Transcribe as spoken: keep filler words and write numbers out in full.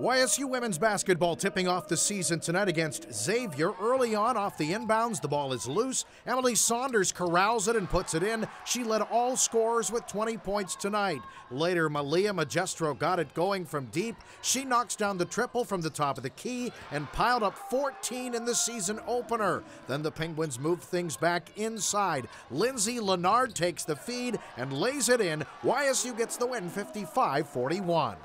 Y S U women's basketball tipping off the season tonight against Xavier. Early on off the inbounds, the ball is loose. Emily Saunders corrals it and puts it in. She led all scorers with twenty points tonight. Later, Malia Majestro got it going from deep. She knocks down the triple from the top of the key and piled up fourteen in the season opener. Then the Penguins move things back inside. Lindsay Leonard takes the feed and lays it in. Y S U gets the win, fifty-five forty-one.